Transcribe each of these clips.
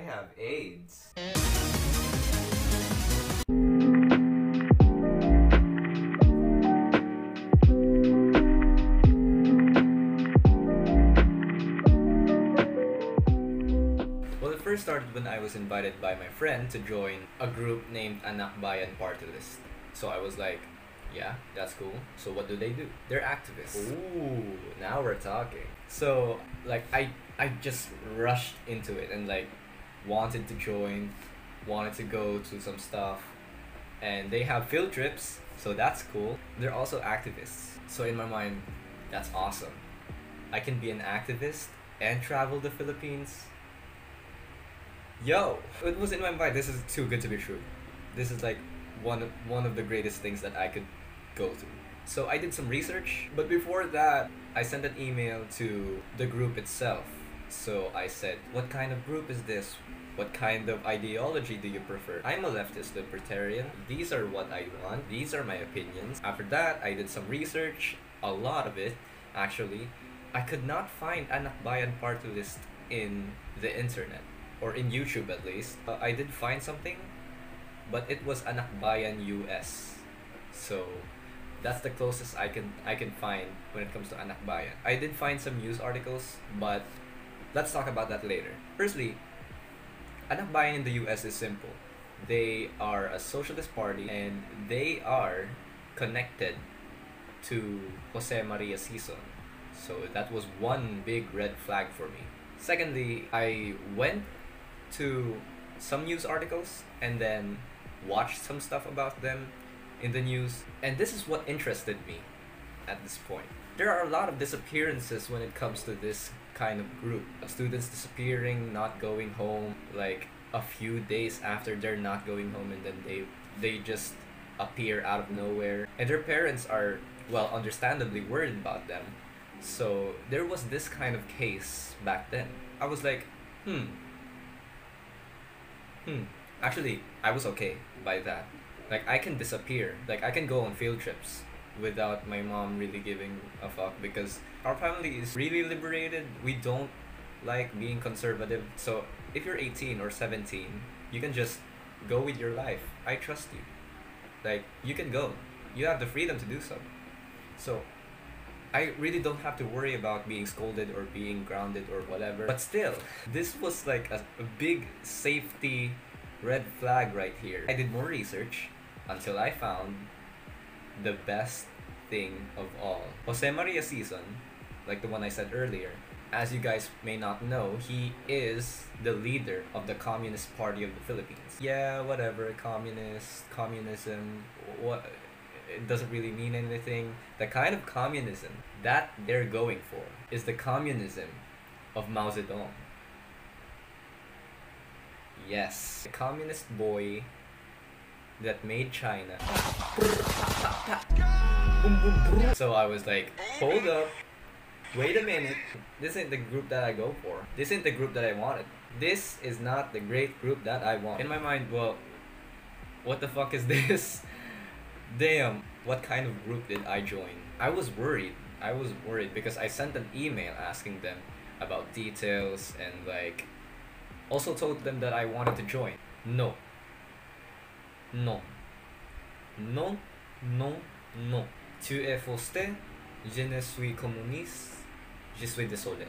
I have AIDS. Well, it first started when I was invited by my friend to join a group named Anakbayan Partylist. So I was like, yeah, that's cool. So what do? They're activists. Ooh, now we're talking. So like I just rushed into it and like wanted to join, wanted to go to some stuff, and they have field trips, so that's cool. They're also activists. So in my mind, that's awesome. I can be an activist and travel the Philippines. Yo, it was in my mind, this is too good to be true. This is like one of the greatest things that I could go through. So I did some research, but before that, I sent an email to the group itself. So I said, what kind of group is this? What kind of ideology do you prefer? I'm a leftist libertarian. These are what I want. These are my opinions. After that, I did some research, a lot of it, actually. I could not find Anakbayan Partylist in the internet, or in YouTube at least. I did find something, but it was Anakbayan US. So that's the closest I can find when it comes to Anakbayan. I did find some news articles, but let's talk about that later. Firstly, Anakbayan in the US is simple. They are a socialist party and they are connected to Jose Maria Sison. So that was one big red flag for me. Secondly, I went to some news articles and then watched some stuff about them in the news, and this is what interested me at this point. There are a lot of disappearances when it comes to this kind of group. Students disappearing, not going home, like a few days after they're not going home, and then they just appear out of nowhere, and their parents are, well, understandably worried about them. So there was this kind of case back then. I was like, actually, I was okay by that. Like, I can disappear. Like, I can go on field trips without my mom really giving a fuck, because our family is really liberated. We don't like being conservative. So if you're 18 or 17, you can just go with your life. I trust you. Like, you can go. You have the freedom to do so. So I really don't have to worry about being scolded or being grounded or whatever. But still, this was like a big safety red flag right here. I did more research until I found the best thing of all. Jose Maria Sison, like the one I said earlier, as you guys may not know, he is the leader of the Communist Party of the Philippines. Yeah, whatever, communism, what? It doesn't really mean anything. The kind of communism that they're going for is the communism of Mao Zedong. Yes, the communist boy that made China. So I was like, hold up, wait a minute. This isn't the group that I go for. This isn't the group that I wanted. This is not the great group that I want. In my mind, well, what the fuck is this? Damn, what kind of group did I join? I was worried because I sent an email asking them about details and like also told them that I wanted to join. No. Tu es fausté, je ne suis communiste, je suis désolé.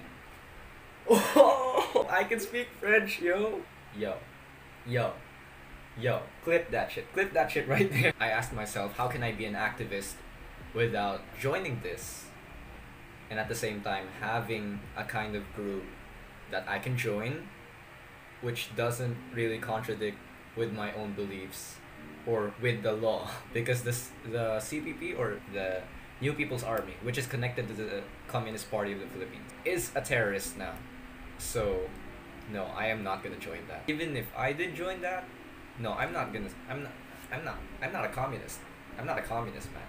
Oh, I can speak French, yo. Yo, clip that shit right there. I asked myself, how can I be an activist without joining this, and at the same time having a kind of group that I can join which doesn't really contradict with my own beliefs or with the law, because the CPP, or the New People's Army, which is connected to the Communist Party of the Philippines, is a terrorist now. So no, I am not gonna join that. Even if I did join that, no, I'm not a communist. I'm not a communist, man.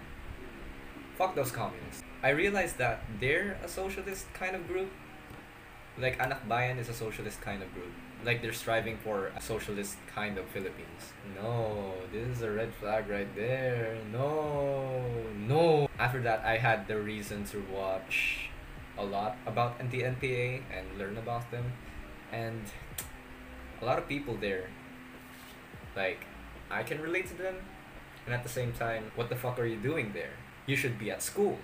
Fuck those communists. I realized that they're a socialist kind of group. Like, Anakbayan is a socialist kind of group. Like, they're striving for a socialist kind of Philippines. No, this is a red flag right there. No. After that, I had the reason to watch a lot about the NPA and learn about them. And a lot of people there, like, I can relate to them, and at the same time, what the fuck are you doing there? You should be at school,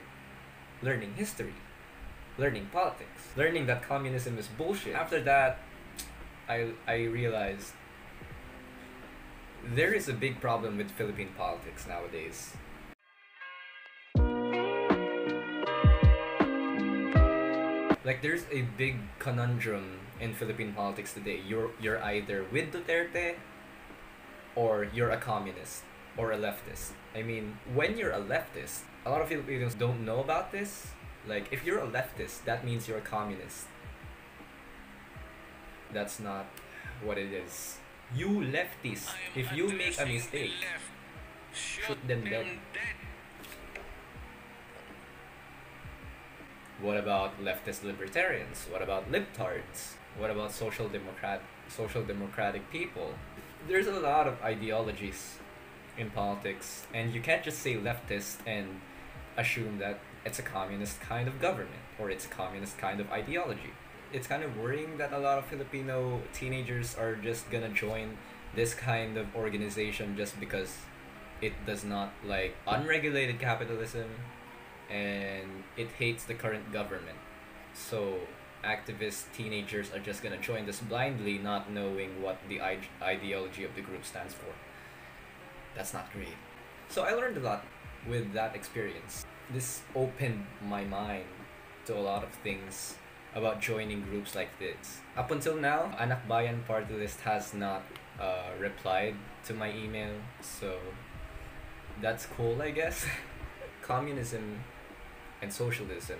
learning history, learning politics, learning that communism is bullshit. After that, I realized there is a big problem with Philippine politics nowadays. Like, there's a big conundrum in Philippine politics today. You're either with Duterte, or you're a communist, or a leftist. I mean, when you're a leftist, a lot of Filipinos don't know about this. Like, if you're a leftist, that means you're a communist. That's not what it is. You leftists, if you make a mistake, shoot them dead. What about leftist libertarians? What about libtards? What about social democratic people? There's a lot of ideologies in politics, and you can't just say leftist and assume that it's a communist kind of government or it's a communist kind of ideology. It's kind of worrying that a lot of Filipino teenagers are just gonna join this kind of organization just because it does not like unregulated capitalism, and it hates the current government. So activist teenagers are just gonna join this blindly, not knowing what the ideology of the group stands for. That's not great. So I learned a lot with that experience. This opened my mind to a lot of things about joining groups like this. Up until now, Anakbayan Partylist has not replied to my email, so that's cool, I guess. Communism and socialism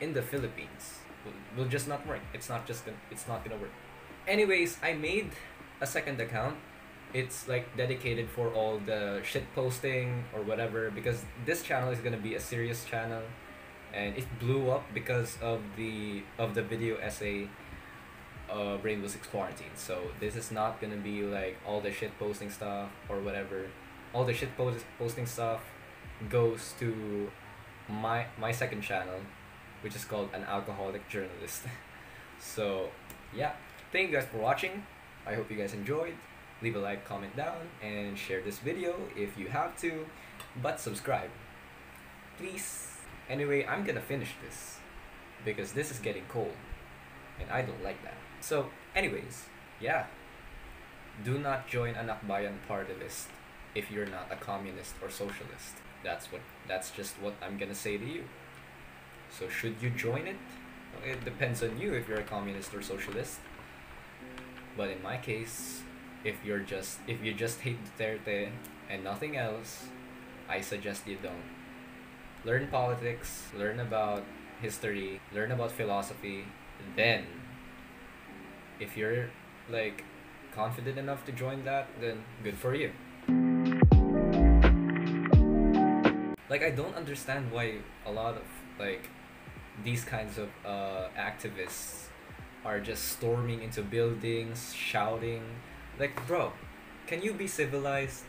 in the Philippines will just not work. It's not gonna work. Anyways, I made a second account. It's like dedicated for all the shit posting or whatever, because this channel is gonna be a serious channel, and it blew up because of the video essay of Rainbow Six Quarantine. So this is not gonna be like all the shit posting stuff or whatever. All the shit posting stuff goes to my second channel, which is called An Alcoholic Journalist. So yeah, thank you guys for watching. I hope you guys enjoyed. Leave a like, comment down, and share this video if you have to, but subscribe, please. Anyway, I'm gonna finish this because this is getting cold and I don't like that. So anyways, yeah, do not join Anakbayan Partylist if you're not a communist or socialist. That's just what I'm gonna say to you. So should you join it? Well, it depends on you if you're a communist or socialist. But in my case, if you just hate Duterte and nothing else, I suggest you don't. Learn politics, learn about history, learn about philosophy. Then, if you're like confident enough to join that, then good for you. Like, I don't understand why a lot of like these kinds of activists are just storming into buildings, shouting. Like, bro, can you be civilized?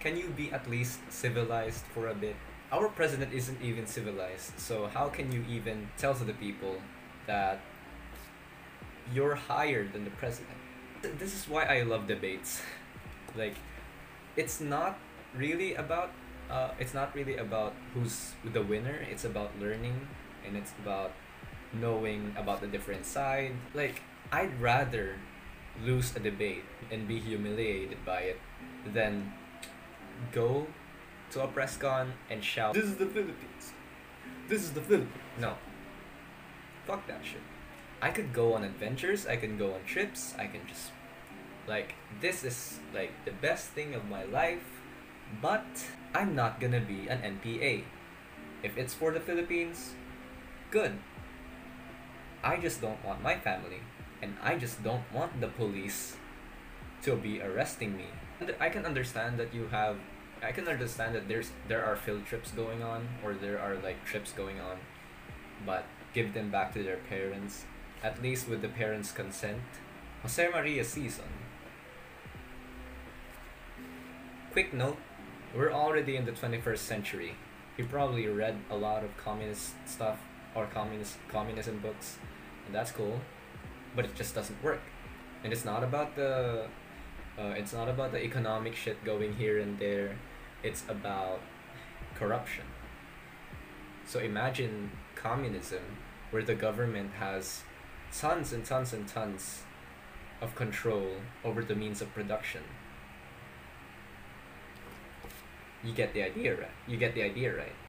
Can you be at least civilized for a bit? Our president isn't even civilized, so how can you even tell to the people that you're higher than the president? This is why I love debates. Like, it's not really about who's the winner. It's about learning, and it's about knowing about the different side. Like, I'd rather lose a debate and be humiliated by it than go to a press con and shout, "This is the Philippines! This is the Philippines!" No. Fuck that shit. I could go on adventures, I can go on trips, I can just... like, this is like the best thing of my life, but I'm not gonna be an NPA. If it's for the Philippines, good. I just don't want my family, and I just don't want the police to be arresting me. I can understand that there are field trips going on, or there are like trips going on, but give them back to their parents, at least with the parents' consent. Jose Maria Sison. Quick note, we're already in the 21st century. You probably read a lot of communist stuff or communism books, and that's cool, but it just doesn't work. And it's not about the economic shit going here and there. It's about corruption. So imagine communism, where the government has tons and tons and tons of control over the means of production. You get the idea, right?